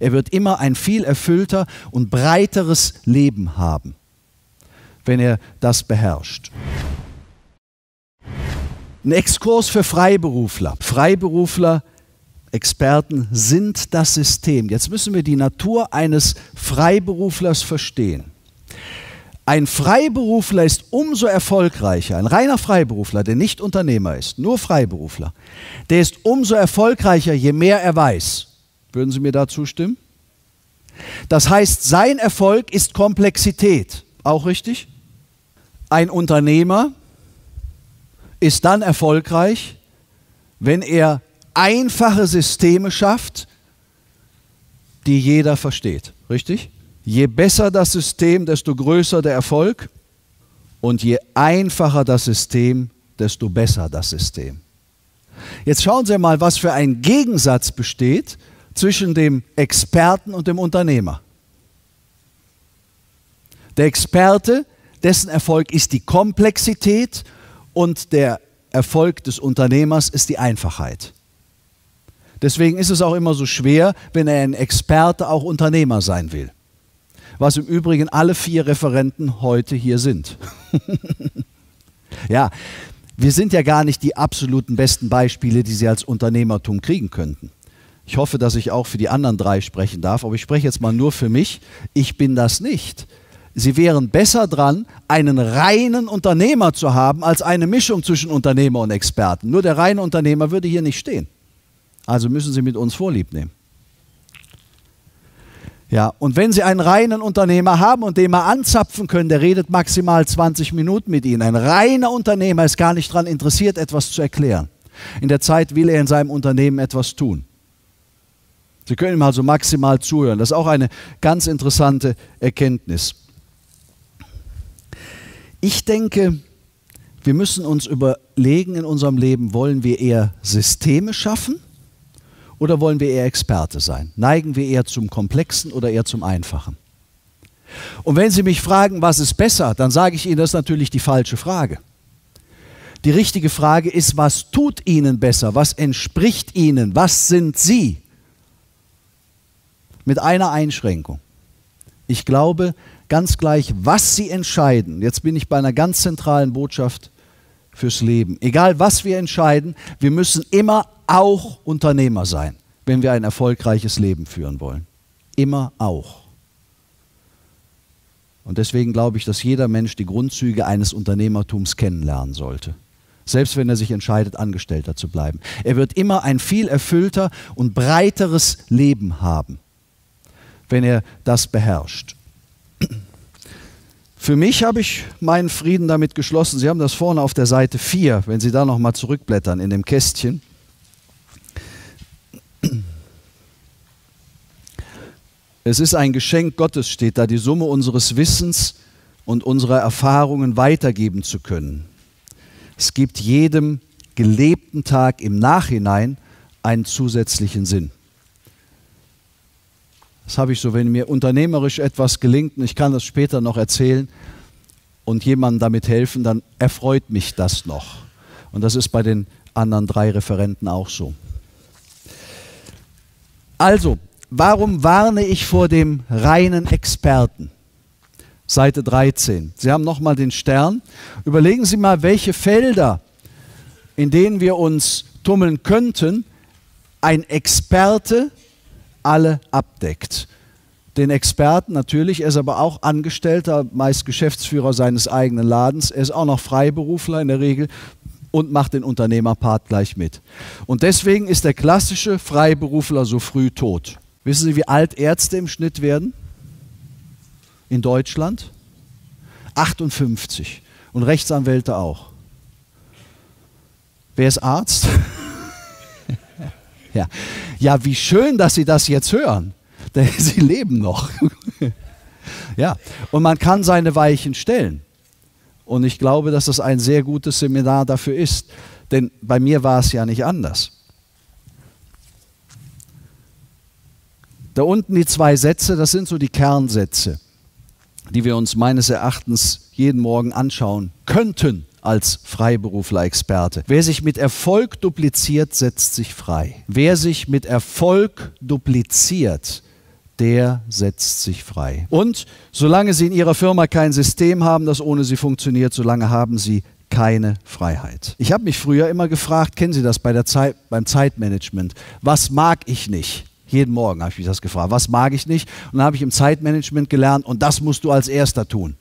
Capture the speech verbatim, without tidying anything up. Er wird immer ein viel erfüllter und breiteres Leben haben, wenn er das beherrscht. Ein Exkurs für Freiberufler. Freiberufler, Experten sind das System. Jetzt müssen wir die Natur eines Freiberuflers verstehen. Ein Freiberufler ist umso erfolgreicher, ein reiner Freiberufler, der nicht Unternehmer ist, nur Freiberufler, der ist umso erfolgreicher, je mehr er weiß. Würden Sie mir da zustimmen? Das heißt, sein Erfolg ist Komplexität. Auch richtig? Ein Unternehmer ist dann erfolgreich, wenn er einfache Systeme schafft, die jeder versteht. Richtig? Je besser das System, desto größer der Erfolg. Und je einfacher das System, desto besser das System. Jetzt schauen Sie mal, was für ein Gegensatz besteht zwischen dem Experten und dem Unternehmer. Der Experte, dessen Erfolg ist die Komplexität, und der Erfolg des Unternehmers ist die Einfachheit. Deswegen ist es auch immer so schwer, wenn er ein Experte auch Unternehmer sein will. Was im Übrigen alle vier Referenten heute hier sind. Ja, wir sind ja gar nicht die absoluten besten Beispiele, die Sie als Unternehmertum kriegen könnten. Ich hoffe, dass ich auch für die anderen drei sprechen darf, aber ich spreche jetzt mal nur für mich. Ich bin das nicht. Sie wären besser dran, einen reinen Unternehmer zu haben, als eine Mischung zwischen Unternehmer und Experten. Nur der reine Unternehmer würde hier nicht stehen. Also müssen Sie mit uns Vorlieb nehmen. Ja, und wenn Sie einen reinen Unternehmer haben und den mal anzapfen können, der redet maximal zwanzig Minuten mit Ihnen. Ein reiner Unternehmer ist gar nicht daran interessiert, etwas zu erklären. In der Zeit will er in seinem Unternehmen etwas tun. Sie können ihm also maximal zuhören. Das ist auch eine ganz interessante Erkenntnis. Ich denke, wir müssen uns überlegen in unserem Leben, wollen wir eher Systeme schaffen oder wollen wir eher Experte sein? Neigen wir eher zum Komplexen oder eher zum Einfachen? Und wenn Sie mich fragen, was ist besser, dann sage ich Ihnen, das ist natürlich die falsche Frage. Die richtige Frage ist, was tut Ihnen besser? Was entspricht Ihnen? Was sind Sie? Mit einer Einschränkung. Ich glaube, ganz gleich, was Sie entscheiden, jetzt bin ich bei einer ganz zentralen Botschaft fürs Leben. Egal, was wir entscheiden, wir müssen immer auch Unternehmer sein, wenn wir ein erfolgreiches Leben führen wollen. Immer auch. Und deswegen glaube ich, dass jeder Mensch die Grundzüge eines Unternehmertums kennenlernen sollte. Selbst wenn er sich entscheidet, Angestellter zu bleiben. Er wird immer ein viel erfüllter und breiteres Leben haben, wenn er das beherrscht. Für mich habe ich meinen Frieden damit geschlossen. Sie haben das vorne auf der Seite vier, wenn Sie da nochmal zurückblättern in dem Kästchen. Es ist ein Geschenk Gottes, steht da, die Summe unseres Wissens und unserer Erfahrungen weitergeben zu können. Es gibt jedem gelebten Tag im Nachhinein einen zusätzlichen Sinn. Das habe ich so, wenn mir unternehmerisch etwas gelingt und ich kann das später noch erzählen und jemandem damit helfen, dann erfreut mich das noch. Und das ist bei den anderen drei Referenten auch so. Also, warum warne ich vor dem reinen Experten? Seite dreizehn. Sie haben nochmal den Stern. Überlegen Sie mal, welche Felder, in denen wir uns tummeln könnten, ein Experte alle abdeckt. Den Experten natürlich, er ist aber auch Angestellter, meist Geschäftsführer seines eigenen Ladens, er ist auch noch Freiberufler in der Regel und macht den Unternehmerpart gleich mit. Und deswegen ist der klassische Freiberufler so früh tot. Wissen Sie, wie alt Ärzte im Schnitt werden? In Deutschland? achtundfünfzig. Und Rechtsanwälte auch. Wer ist Arzt? Ja. Ja, wie schön, dass Sie das jetzt hören. Denn Sie leben noch. Ja, und man kann seine Weichen stellen. Und ich glaube, dass das ein sehr gutes Seminar dafür ist. Denn bei mir war es ja nicht anders. Da unten die zwei Sätze, das sind so die Kernsätze, die wir uns meines Erachtens jeden Morgen anschauen könnten. Als Freiberufler-Experte. Wer sich mit Erfolg dupliziert, setzt sich frei. Wer sich mit Erfolg dupliziert, der setzt sich frei. Und solange Sie in Ihrer Firma kein System haben, das ohne Sie funktioniert, solange haben Sie keine Freiheit. Ich habe mich früher immer gefragt, kennen Sie das bei der Zeit, beim Zeitmanagement, was mag ich nicht? Jeden Morgen habe ich mich das gefragt, was mag ich nicht? Und dann habe ich im Zeitmanagement gelernt, und das musst du als Erster tun.